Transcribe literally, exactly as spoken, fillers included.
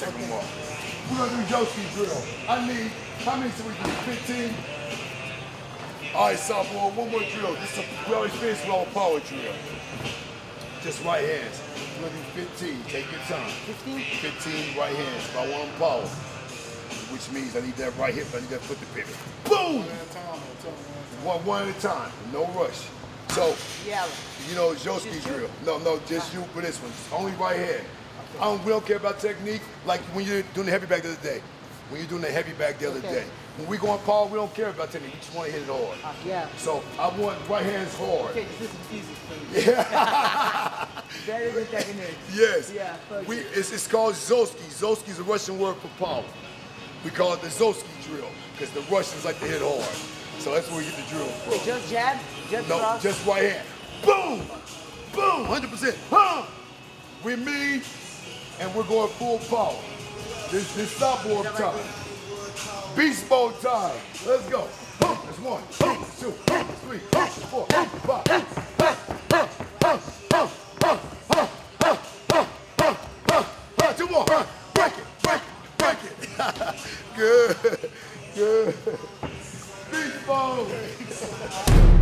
second okay. Walk. We're gonna do Joski drill. I need, how many so we do? fifteen? All right, sophomore, one more drill. This is a, we always finish with our power drill. Just right hands. We're gonna do fifteen, take your time. fifteen? fifteen right hands, if I want power. Which means I need that right hip, I need that foot to pivot. Boom! One, one at a time, no rush. So, yeah. You know, Zolski's drill. No, no, just you for this one. It's only right hand. I don't, we don't care about technique. Like when you're doing the heavy back the other day. When you're doing the heavy back the other okay. day. When we going power, we don't care about technique. We just want to hit it hard. Uh, yeah. So I want right hands hard. Okay, this is easy for you. Yeah. Better than technique. Yes. Yeah. We, it's, it's called Zolski. Zolski is a Russian word for power. We call it the Zolski drill because the Russians like to hit hard. So that's where we get the drill from. Hey, just jab? Just no, cross. Just right hand. Boom! Boom! one hundred percent. Huh! We're me, and we're going full power. This is sophomore time. Beast mode time. Let's go. That's one, two, three, four, five. Two more. Break it, break it, break it. Good, good. Beast mode.